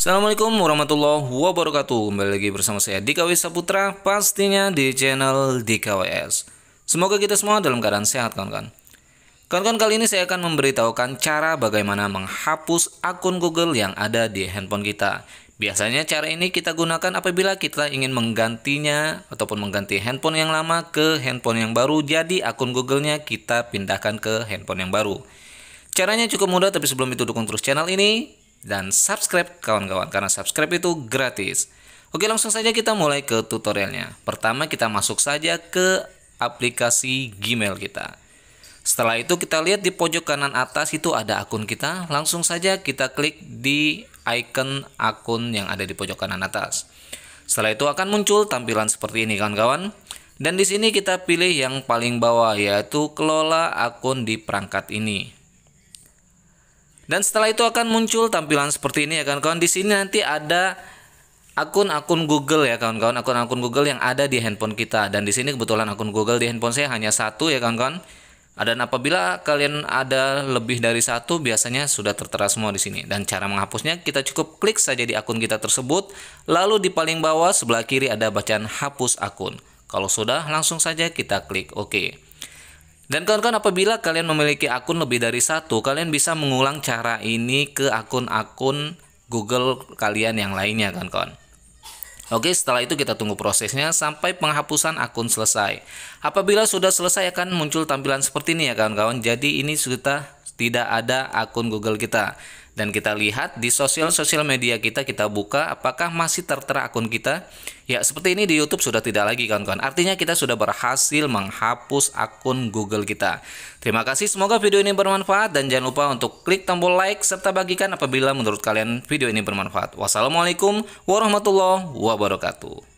Assalamualaikum warahmatullahi wabarakatuh. Kembali lagi bersama saya Dika Wisa Putra, pastinya di channel Dika WS. Semoga kita semua dalam keadaan sehat kawan-kawan. Kawan-kawan, kali ini saya akan memberitahukan cara bagaimana menghapus akun Google yang ada di handphone kita. Biasanya cara ini kita gunakan apabila kita ingin menggantinya ataupun mengganti handphone yang lama ke handphone yang baru. Jadi akun Google-nya kita pindahkan ke handphone yang baru. Caranya cukup mudah, tapi sebelum itu dukung terus channel ini dan subscribe kawan-kawan, karena subscribe itu gratis. Oke, langsung saja kita mulai ke tutorialnya. Pertama kita masuk saja ke aplikasi Gmail kita. Setelah itu kita lihat di pojok kanan atas itu ada akun kita. Langsung saja kita klik di icon akun yang ada di pojok kanan atas. Setelah itu akan muncul tampilan seperti ini kawan-kawan. Dan di sini kita pilih yang paling bawah, yaitu kelola akun di perangkat ini. Dan setelah itu akan muncul tampilan seperti ini ya kawan-kawan. Di sini nanti ada akun-akun Google ya kawan-kawan, akun-akun Google yang ada di handphone kita. Dan di sini kebetulan akun Google di handphone saya hanya satu ya kawan-kawan. Dan apabila kalian ada lebih dari satu, biasanya sudah tertera semua di sini. Dan cara menghapusnya kita cukup klik saja di akun kita tersebut. Lalu di paling bawah sebelah kiri ada bacaan hapus akun. Kalau sudah, langsung saja kita klik OK. Dan kawan-kawan, apabila kalian memiliki akun lebih dari satu, kalian bisa mengulang cara ini ke akun-akun Google kalian yang lainnya kawan-kawan. Oke, setelah itu kita tunggu prosesnya sampai penghapusan akun selesai. Apabila sudah selesai akan muncul tampilan seperti ini ya kawan-kawan. Jadi ini sudah tidak ada akun Google kita. Dan kita lihat di sosial media kita buka apakah masih tertera akun kita. Ya, seperti ini di YouTube sudah tidak lagi kawan-kawan. Artinya kita sudah berhasil menghapus akun Google kita. Terima kasih, semoga video ini bermanfaat dan jangan lupa untuk klik tombol like serta bagikan apabila menurut kalian video ini bermanfaat. Wassalamualaikum warahmatullahi wabarakatuh.